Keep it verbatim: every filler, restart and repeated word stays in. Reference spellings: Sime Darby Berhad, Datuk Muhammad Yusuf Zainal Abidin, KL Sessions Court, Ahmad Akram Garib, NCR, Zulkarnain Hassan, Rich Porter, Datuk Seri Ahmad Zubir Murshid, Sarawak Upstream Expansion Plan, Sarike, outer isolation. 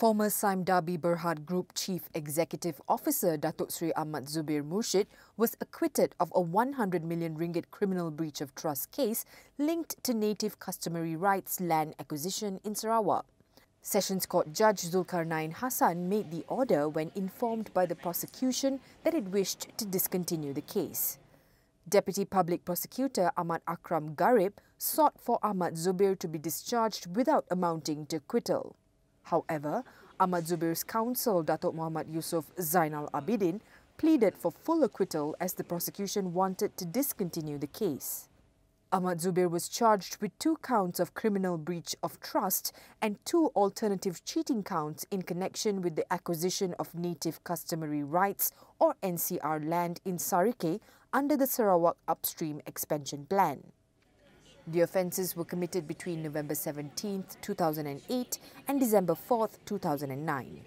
Former Sime Darby Berhad Group Chief Executive Officer Datuk Seri Ahmad Zubir Murshid was acquitted of a one hundred million ringgit criminal breach of trust case linked to native customary rights land acquisition in Sarawak. Sessions Court Judge Zulkarnain Hassan made the order when informed by the prosecution that it wished to discontinue the case. Deputy Public Prosecutor Ahmad Akram Garib sought for Ahmad Zubir to be discharged without amounting to acquittal. However, Ahmad Zubir's counsel, Datuk Muhammad Yusuf Zainal Abidin, pleaded for full acquittal as the prosecution wanted to discontinue the case. Ahmad Zubir was charged with two counts of criminal breach of trust and two alternative cheating counts in connection with the acquisition of Native Customary Rights or N C R land in Sarike under the Sarawak Upstream Expansion Plan. The offences were committed between November seventeenth, two thousand eight and December fourth, two thousand nine.